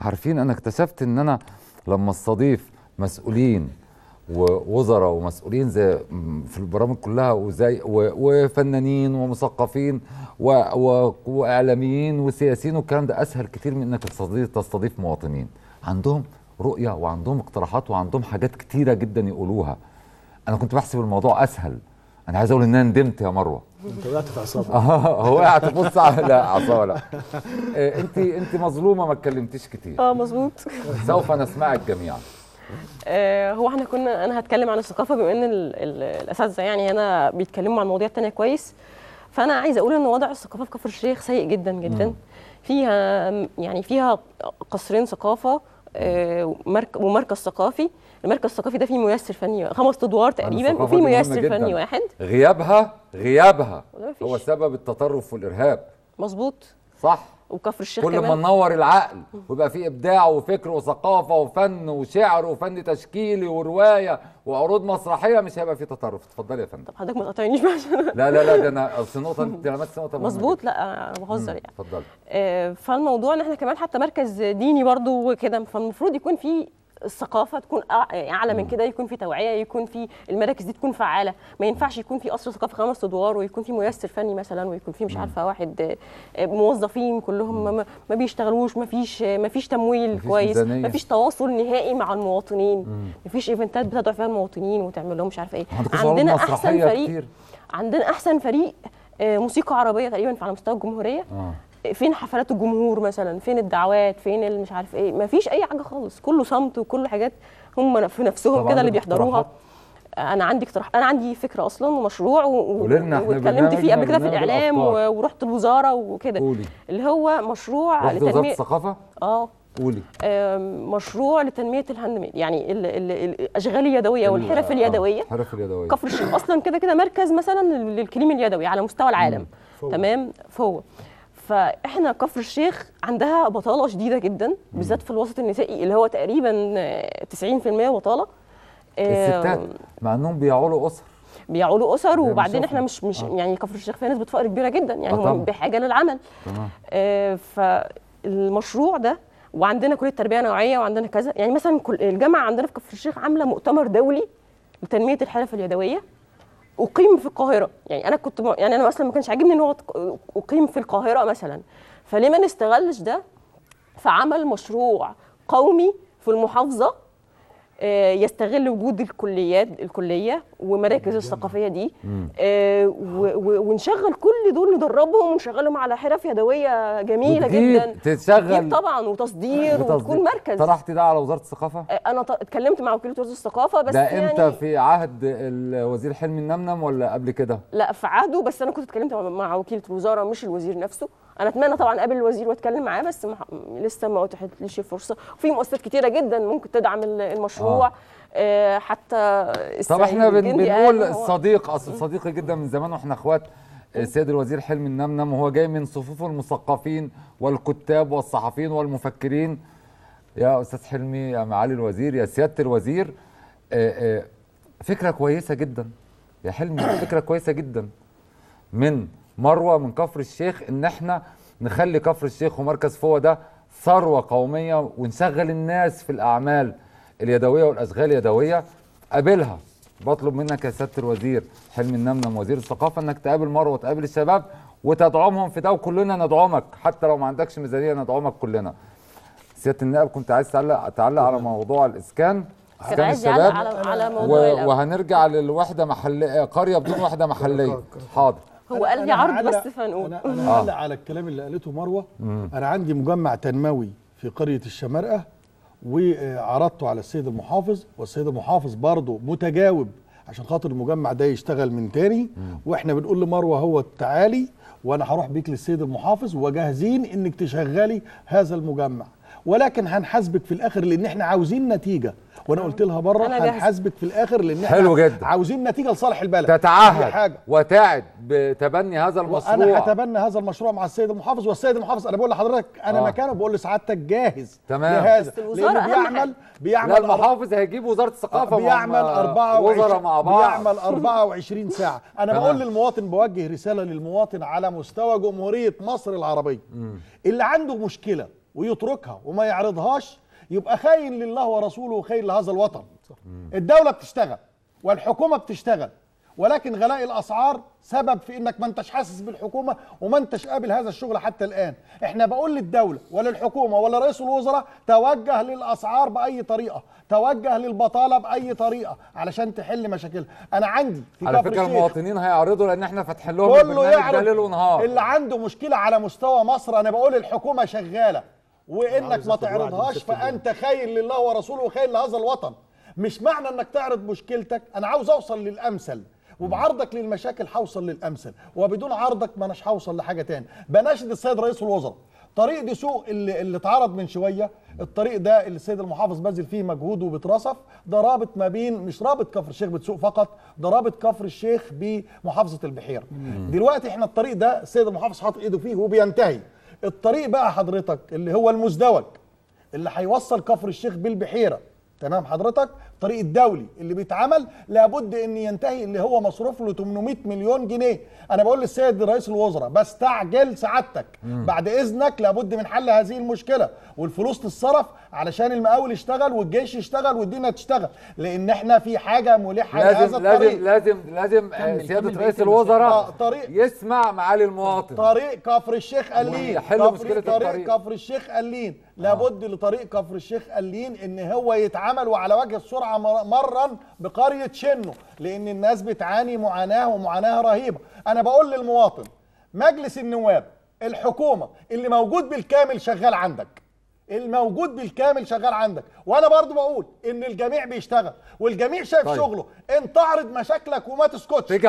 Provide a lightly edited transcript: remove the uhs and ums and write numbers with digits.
عارفين انا اكتشفت ان انا لما استضيف مسؤولين ووزراء ومسؤولين زي في البرامج كلها وزي وفنانين ومثقفين واعلاميين وسياسيين والكلام ده اسهل كتير من انك تستضيف مواطنين عندهم رؤيه وعندهم اقتراحات وعندهم حاجات كتيره جدا يقولوها. انا كنت بحسب الموضوع اسهل. انا عايز اقول ان انا ندمت يا مروه. انت وقعت في اعصابك. هو قاعد تبص على لا اعصابه لا. انت مظلومه ما اتكلمتيش كتير. مظبوط. سوف نسمعك جميعا. هو احنا كنا انا هتكلم عن الثقافه بما ان الاساتذه يعني هنا بيتكلموا عن مواضيع تانية كويس. فانا عايز اقول ان وضع الثقافه في كفر الشيخ سيء جدا جدا. فيها يعني فيها قصرين ثقافه ومركز ثقافي. المركز الثقافي ده فيه ميسر فني 5 ادوار تقريبا وفيه ميسر فني واحد. غيابها هو سبب التطرف والارهاب. مظبوط صح. وكفر الشيخ كل ما ننور العقل ويبقى فيه ابداع وفكر وثقافه وفن وشعر وفن تشكيلي وروايه وعروض مسرحيه مش هيبقى فيه تطرف. اتفضلي يا فندم. طب حضرتك ما تقاطعنيش بقى عشان لا ده انا اصل النقطه انت لمست نقطه مظبوط. لا انا بهزر يعني. اتفضلي. فالموضوع ان احنا كمان حتى مركز ديني برضو وكده فالمفروض يكون فيه الثقافه تكون اعلى من كده. يكون في توعيه يكون في المراكز دي تكون فعاله. ما ينفعش يكون في قصر ثقافي 5 ادوار ويكون في ميسر فني مثلا ويكون في مش عارفه واحد موظفين كلهم ما بيشتغلوش. ما فيش تمويل كويس. ما فيش تواصل نهائي مع المواطنين. ما فيش ايفنتات بتدعو فيها المواطنين وتعمل لهم مش عارفه ايه. عندنا احسن فريق كتير. عندنا احسن فريق موسيقى عربيه تقريبا على مستوى الجمهوريه. فين حفلات الجمهور مثلا؟ فين الدعوات؟ فين المش عارف ايه؟ مفيش اي حاجه خالص. كله صمت وكله حاجات هم في نفسهم كده اللي بيحضروها. انا عندي فكره اصلا ومشروع واتكلمت فيه قبل كده في الاعلام ورحت الوزاره وكده اللي هو مشروع لتنميه الثقافه. قولي. مشروع لتنميه الهاند ميد يعني الاشغال اليدويه والحرف اليدويه. كفر الشيخ اصلا كده مركز مثلا للكليم اليدوي على مستوى العالم. تمام. فهو فاحنا كفر الشيخ عندها بطاله شديده جدا بالذات في الوسط النسائي اللي هو تقريبا 90% بطاله. الستات مع انهم بيعولوا اسر وبعدين احنا مش يعني كفر الشيخ فيها نسبه فقر كبيره جدا يعني هم بحاجه للعمل. فالمشروع ده وعندنا كليه تربيه نوعيه وعندنا كذا يعني مثلا الجامعه عندنا في كفر الشيخ عامله مؤتمر دولي لتنميه الحرف اليدويه أقيم في القاهرة. يعني أنا كنت يعني أنا أصلاً ما كانش عاجبني إن هو أقيم في القاهرة مثلاً. فليه ما نستغلش ده فعمل مشروع قومي في المحافظة يستغل وجود الكلية ومراكز الثقافية دي ونشغل كل دول ندربهم ونشغلهم على حرف يدوية جميلة جدا تتشغل طبعا وتصدير وتكون مركز. طرحت ده على وزارة الثقافة؟ أنا اتكلمت مع وكيلة وزارة الثقافة بس ده يعني امتى في عهد الوزير حلمي النمنم ولا قبل كده؟ لا في عهده بس أنا كنت اتكلمت مع وكيلة الوزارة مش الوزير نفسه. انا اتمنى طبعا اقابل الوزير واتكلم معاه بس لسه ما اتاحتليش الفرصه. وفي مؤسسات كتيره جدا ممكن تدعم المشروع. حتى طب احنا بنقول الصديق اصل صديقي جدا من زمان واحنا اخوات السيد الوزير حلمي النمنم وهو جاي من صفوف المثقفين والكتاب والصحفيين والمفكرين. يا استاذ حلمي يا معالي الوزير يا سياده الوزير فكره كويسه جدا يا حلمي فكره كويسه جدا من مروه من كفر الشيخ ان احنا نخلي كفر الشيخ ومركز فوة ده ثروه قوميه ونشغل الناس في الاعمال اليدويه والاشغال اليدويه. قابلها بطلب منك يا سياده الوزير حلمي النمنم وزير الثقافه انك تقابل مروه وتقابل الشباب وتدعمهم في ده وكلنا ندعمك حتى لو ما عندكش ميزانيه ندعمك كلنا. سياده النائب كنت عايز تعلق على موضوع الاسكان كان الشباب على موضوع وهنرجع للوحده محليه قريه بدون وحده محليه. حاضر. هو قال لي عرض بس فنقول انا هعلق على الكلام اللي قالته مروه. انا عندي مجمع تنموي في قريه الشمارقه وعرضته على السيد المحافظ والسيد المحافظ برضه متجاوب عشان خاطر المجمع ده يشتغل من تاني. واحنا بنقول لمروه هو تعالي وانا هروح بيك للسيد المحافظ وجاهزين انك تشغلي هذا المجمع ولكن هنحاسبك في الاخر لان احنا عاوزين نتيجه. وانا قلت لها بره هنحاسبك في الاخر لان احنا عاوزين نتيجه لصالح البلد. تتعهد وتعد بتبني هذا المشروع. انا هتبنى هذا المشروع مع السيد المحافظ والسيد المحافظ انا بقول لحضرتك انا مكانه بقول لسعادتك جاهز لهذا لانه بيعمل لا المحافظ هيجيب وزاره الثقافه بيعمل 24 ساعه. انا بقول للمواطن بوجه رساله للمواطن على مستوى جمهوريه مصر العربيه اللي عنده مشكله ويتركها وما يعرضهاش يبقى خاين لله ورسوله وخاين لهذا الوطن. الدولة بتشتغل والحكومة بتشتغل، ولكن غلاء الأسعار سبب في إنك ما انتش حاسس بالحكومة وما انتش قابل هذا الشغل حتى الآن. إحنا بقول للدولة ولا الحكومة ولا رئيس الوزراء توجه للأسعار بأي طريقة، توجه للبطالة بأي طريقة علشان تحل مشاكلها. أنا عندي في على فكرة المواطنين هيعرضوا لأن إحنا فاتحين لهم البرنامج ليل ونهار. اللي عنده مشكلة على مستوى مصر أنا بقول الحكومة شغالة وإنك ما تعرضهاش فأنت خاين لله ورسوله وخاين لهذا الوطن. مش معنى إنك تعرض مشكلتك، أنا عاوز أوصل للأمثل وبعرضك للمشاكل هوصل للامثل، وبدون عرضك ما اناش هوصل لحاجه تاني. بناشد السيد رئيس الوزراء، طريق دسوق اللي اتعرض من شويه، الطريق ده اللي السيد المحافظ باذل فيه مجهوده وبيترصف، ده رابط ما بين مش رابط كفر الشيخ بتسوق فقط، ده رابط كفر الشيخ بمحافظه البحيره. دلوقتي احنا الطريق ده السيد المحافظ حاطط ايده فيه وبينتهي. الطريق بقى حضرتك اللي هو المزدوج اللي هيوصل كفر الشيخ بالبحيره، تمام حضرتك؟ الطريق الدولي اللي بيتعمل لابد ان ينتهي، اللي هو مصروف له 800 مليون جنيه. انا بقول للسيد رئيس الوزراء بستعجل سعادتك، بعد اذنك لابد من حل هذه المشكله والفلوس تتصرف علشان المقاول يشتغل والجيش يشتغل والدنيا تشتغل، لان احنا في حاجه ملحه لهذا الطريق. لازم سياده رئيس الوزراء يسمع معالي المواطن. طريق كفر الشيخ قليل، طريق كفر الشيخ قليل، لابد لطريق كفر الشيخ قليل ان هو يتعمل وعلى وجه السرعه مرا بقرية شنو، لأن الناس بتعاني معاناة ومعاناة رهيبة. أنا بقول للمواطن، مجلس النواب، الحكومة، اللي موجود بالكامل شغال عندك، الموجود بالكامل شغال عندك، وأنا برضو بقول إن الجميع بيشتغل والجميع شايف شغله. أنت تعرض مشاكلك وما تسكتش.